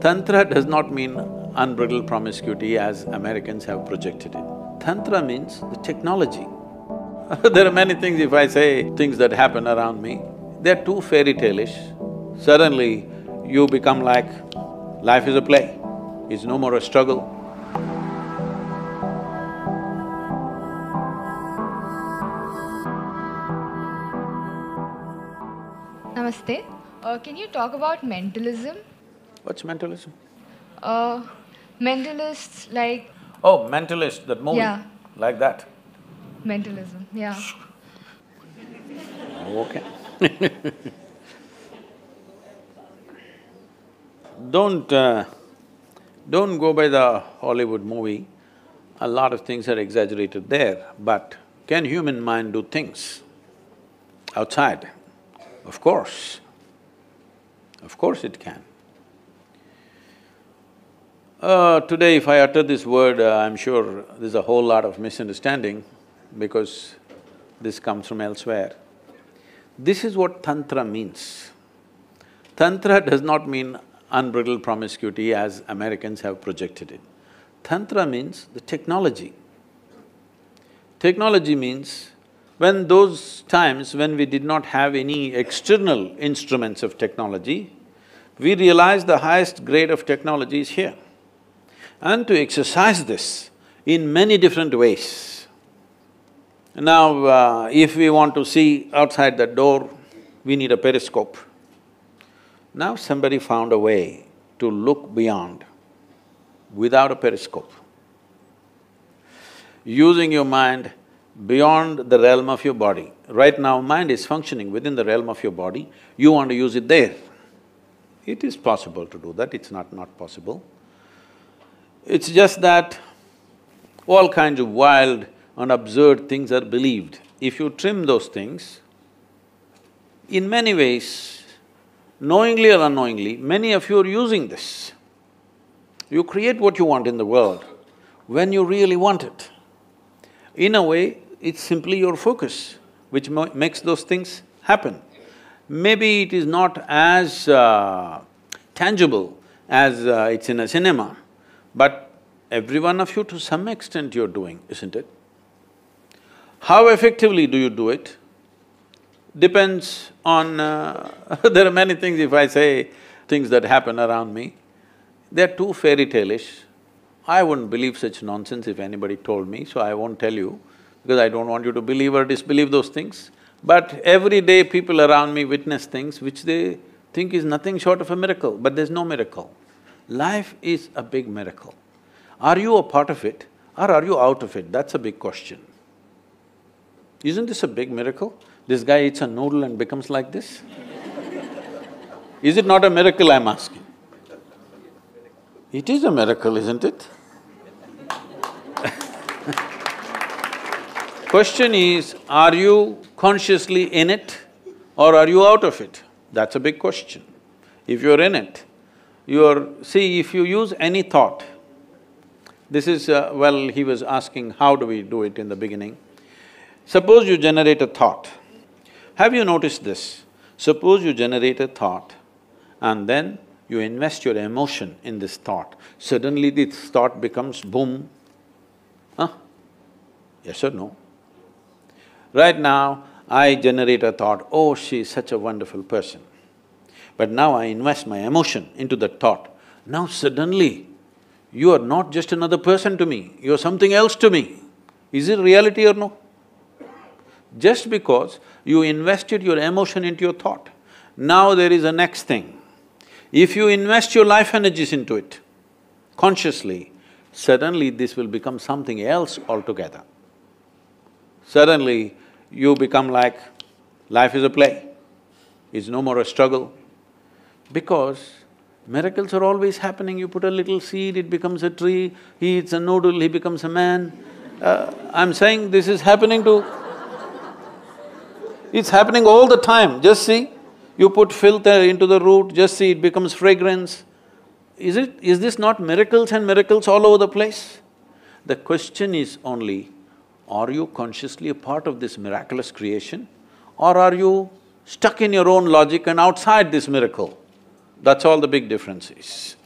Tantra does not mean unbridled promiscuity as Americans have projected it. Tantra means the technology. There are many things, if I say things that happen around me, they're too fairy tale-ish. Suddenly, you become like, life is a play, it's no more a struggle. Namaste. Can you talk about mentalism? What's mentalism? Mentalists like… Oh, Mentalist, that movie, yeah. Like that. Mentalism, yeah. Okay. Don't go by the Hollywood movie. A lot of things are exaggerated there, but can human mind do things outside? Of course it can. Today if I utter this word, I'm sure there's a whole lot of misunderstanding because this comes from elsewhere. This is what Tantra means. Tantra does not mean unbridled promiscuity as Americans have projected it. Tantra means the technology. Technology means when those times when we did not have any external instruments of technology, we realized the highest grade of technology is here. And to exercise this in many different ways. Now, if we want to see outside the door, we need a periscope. Now somebody found a way to look beyond without a periscope. Using your mind beyond the realm of your body. Right now, mind is functioning within the realm of your body, you want to use it there. It is possible to do that, it's not possible. It's just that all kinds of wild and absurd things are believed. If you trim those things, in many ways, knowingly or unknowingly, many of you are using this. You create what you want in the world when you really want it. In a way, it's simply your focus which makes those things happen. Maybe it is not as tangible as it's in a cinema, but every one of you to some extent you're doing, isn't it? How effectively do you do it depends on… there are many things, if I say things that happen around me, they're too fairy tale-ish. I wouldn't believe such nonsense if anybody told me, so I won't tell you because I don't want you to believe or disbelieve those things. But every day people around me witness things which they think is nothing short of a miracle, but there's no miracle. Life is a big miracle. Are you a part of it or are you out of it? That's a big question. Isn't this a big miracle? This guy eats a noodle and becomes like this? Is it not a miracle, I'm asking? It is a miracle, isn't it? Question is, are you consciously in it or are you out of it? That's a big question. If you're in it, see, if you use any thought, this is… well, he was asking how do we do it in the beginning. Suppose you generate a thought. Have you noticed this? Suppose you generate a thought and then you invest your emotion in this thought. Suddenly this thought becomes boom. Huh? Yes or no? Right now, I generate a thought, oh, she is such a wonderful person. But now I invest my emotion into the thought. Now suddenly, you are not just another person to me, you are something else to me. Is it reality or no? Just because you invested your emotion into your thought, now there is a next thing. If you invest your life energies into it consciously, suddenly this will become something else altogether. Suddenly, you become like, life is a play, it's no more a struggle. Because miracles are always happening, you put a little seed, it becomes a tree, he eats a noodle, he becomes a man. I'm saying this is happening to… It's happening all the time, just see. You put filth into the root, just see, it becomes fragrance. Is this not miracles and miracles all over the place? The question is only, are you consciously a part of this miraculous creation or are you stuck in your own logic and outside this miracle? That's all the big difference is.